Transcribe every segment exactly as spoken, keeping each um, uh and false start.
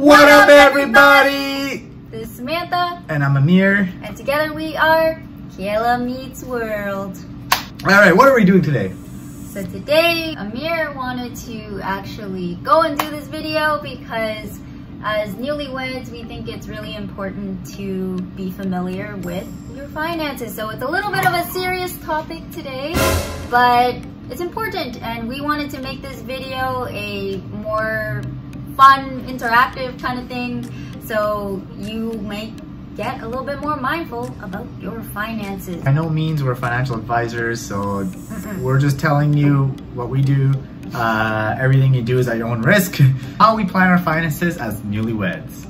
What up, everybody? This is Samantha. And I'm Amir. And together we are Khela Meets World. Alright, what are we doing today? So today, Amir wanted to actually go and do this video because as newlyweds, we think it's really important to be familiar with your finances. So it's a little bit of a serious topic today, but it's important. And we wanted to make this video a more fun, interactive kind of thing, so you may get a little bit more mindful about your finances. By no means we're financial advisors, so we're just telling you what we do. Uh, everything you do is at your own risk. How we plan our finances as newlyweds.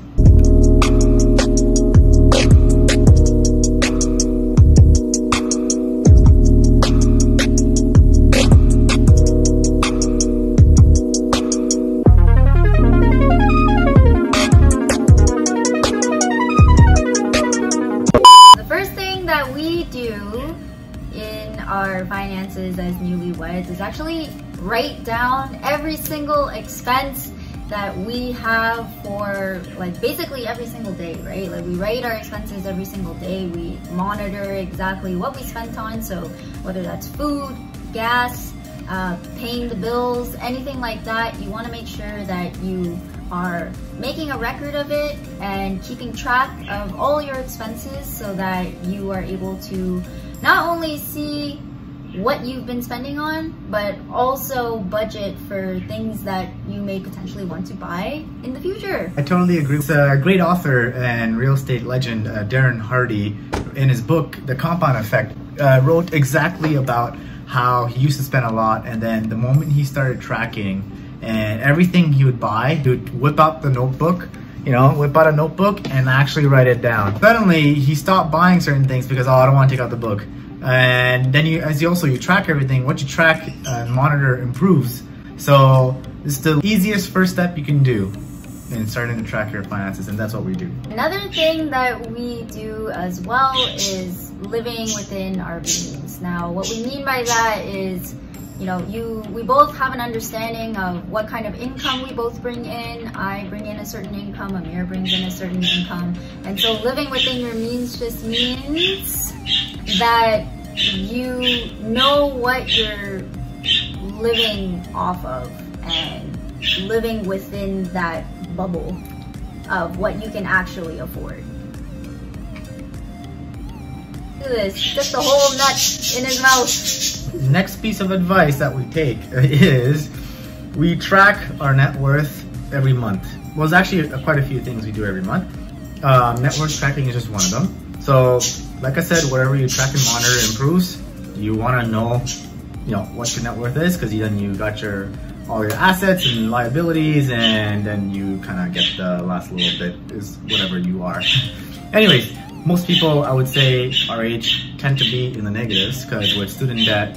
Our finances as newlyweds is actually write down every single expense that we have for like basically every single day, right? Like we write our expenses every single day. We monitor exactly what we spent on. So whether that's food, gas, uh, paying the bills, anything like that, you want to make sure that you are making a record of it and keeping track of all your expenses so that you are able to not only see what you've been spending on, but also budget for things that you may potentially want to buy in the future. I totally agree. It's a great author and real estate legend, uh, Darren Hardy, in his book, The Compound Effect, uh, wrote exactly about how he used to spend a lot, and then the moment he started tracking and everything he would buy, he would whip out the notebook, you know, whip out a notebook and actually write it down. Suddenly, he stopped buying certain things because, oh, I don't want to take out the book. And then you, as you also, you track everything. What you track and monitor improves. So it's the easiest first step you can do in starting to track your finances, and that's what we do. Another thing that we do as well is living within our means. Now, what we mean by that is, you know, you, we both have an understanding of what kind of income we both bring in. I bring in a certain income, Amir brings in a certain income. And so living within your means just means that you know what you're living off of and living within that bubble of what you can actually afford. Look at this, just a whole nut in his mouth. Next piece of advice that we take is we track our net worth every month. Well, there's actually quite a few things we do every month. Um, net worth tracking is just one of them. So, like I said, whatever you track and monitor improves. You want to know, you know, what your net worth is, because then you got your all your assets and liabilities, and then you kind of get the last little bit is whatever you are. Anyways. Most people, I would say, our age tend to be in the negatives because with student debt,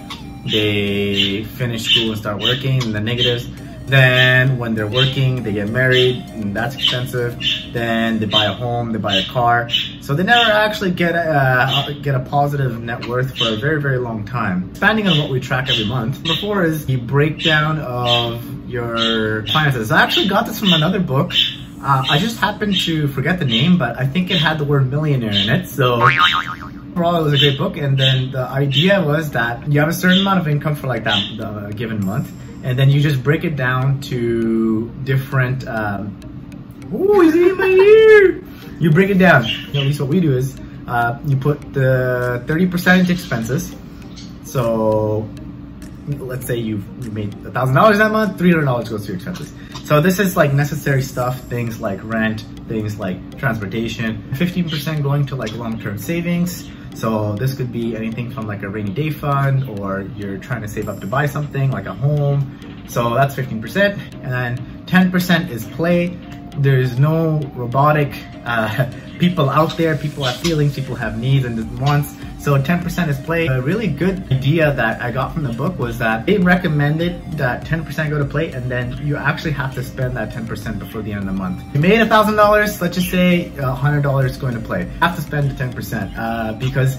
they finish school and start working in the negatives. Then when they're working, they get married and that's expensive. Then they buy a home, they buy a car. So they never actually get a, get a positive net worth for a very, very long time. Expanding on what we track every month, number four is the breakdown of your finances. I actually got this from another book. Uh, I just happened to forget the name, but I think it had the word millionaire in it. So overall, it was a great book. And then the idea was that you have a certain amount of income for like that the given month, and then you just break it down to different. Um, oh, he's in my ear! You break it down. At least what we do is uh, you put the thirty percent into expenses. So let's say you've you made one thousand dollars that month, three hundred dollars goes to expenses. So this is like necessary stuff, things like rent, things like transportation, fifteen percent going to like long-term savings. So this could be anything from like a rainy day fund, or you're trying to save up to buy something like a home. So that's fifteen percent. And then ten percent is play. There's no robotic uh, people out there. People have feelings, people have needs and wants. So ten percent is play. A really good idea that I got from the book was that they recommended that ten percent go to play, and then you actually have to spend that ten percent before the end of the month. You made one thousand dollars, let's just say one hundred dollars going to play. You have to spend the ten percent uh, because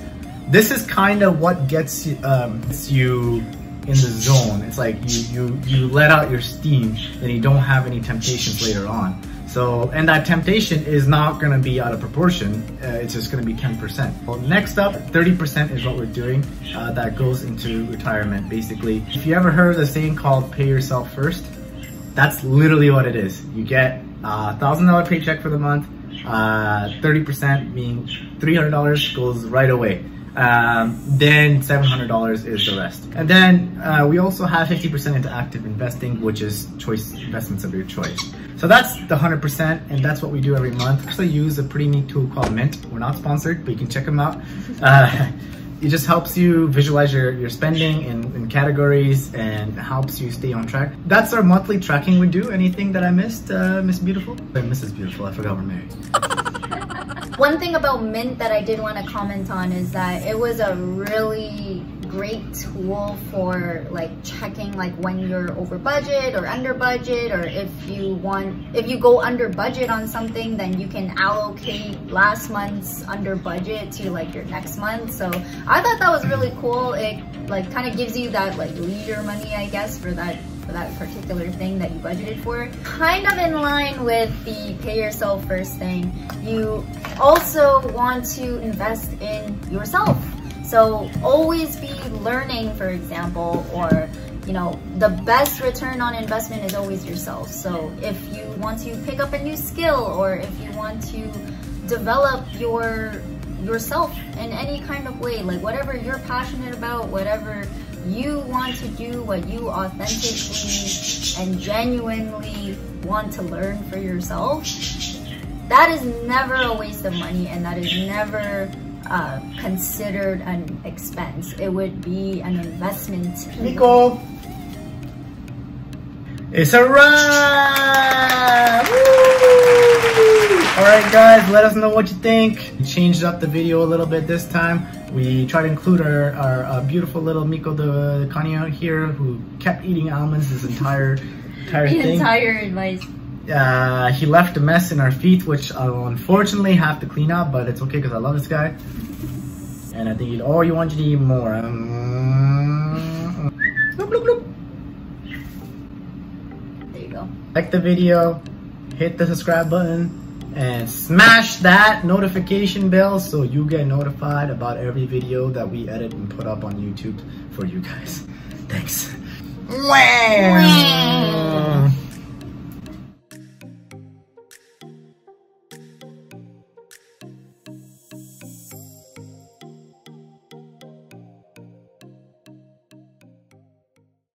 this is kind of what gets you, um, gets you in the zone. It's like you, you, you let out your steam and you don't have any temptations later on. So, and that temptation is not gonna be out of proportion. Uh, it's just gonna be ten percent. Well, next up, thirty percent is what we're doing. Uh, that goes into retirement, basically. If you ever heard the saying called pay yourself first, that's literally what it is. You get a one thousand dollar paycheck for the month, uh, thirty percent meaning three hundred dollars goes right away. Um, then seven hundred dollars is the rest. And then uh, we also have fifty percent into active investing, which is choice investments of your choice. So that's the one hundred percent, and that's what we do every month. I actually use a pretty neat tool called Mint. We're not sponsored, but you can check them out. Uh, it just helps you visualize your, your spending in, in categories and helps you stay on track. That's our monthly tracking we do. Anything that I missed, uh, Miss Beautiful? Or Missus Beautiful, I forgot we're married. One thing about Mint that I did want to comment on is that it was a really great tool for like checking like when you're over budget or under budget, or if you want, if you go under budget on something, then you can allocate last month's under budget to like your next month. So I thought that was really cool. It like kind of gives you that like leisure money, I guess, for that for that particular thing that you budgeted for. Kind of in line with the pay yourself first thing, you also want to invest in yourself. So always be learning, for example, or you know, the best return on investment is always yourself. So if you want to pick up a new skill, or if you want to develop your yourself in any kind of way, like whatever you're passionate about, whatever you want to do, what you authentically and genuinely want to learn for yourself, that is never a waste of money, and that is never uh, considered an expense. It would be an investment. Nico, it's a wrap! Alright guys, let us know what you think. We changed up the video a little bit this time. We try to include our, our uh, beautiful little Miko de Canio here, who kept eating almonds this entire, entire the thing. entire advice. Uh, he left a mess in our feet, which I will unfortunately have to clean up, but it's okay because I love this guy. And I think he'd, oh, you want you to eat more. Um, bloop, bloop, bloop. There you go. Like the video, hit the subscribe button, and smash that notification bell so you get notified about every video that we edit and put up on YouTube for you guys. Thanks. Wow.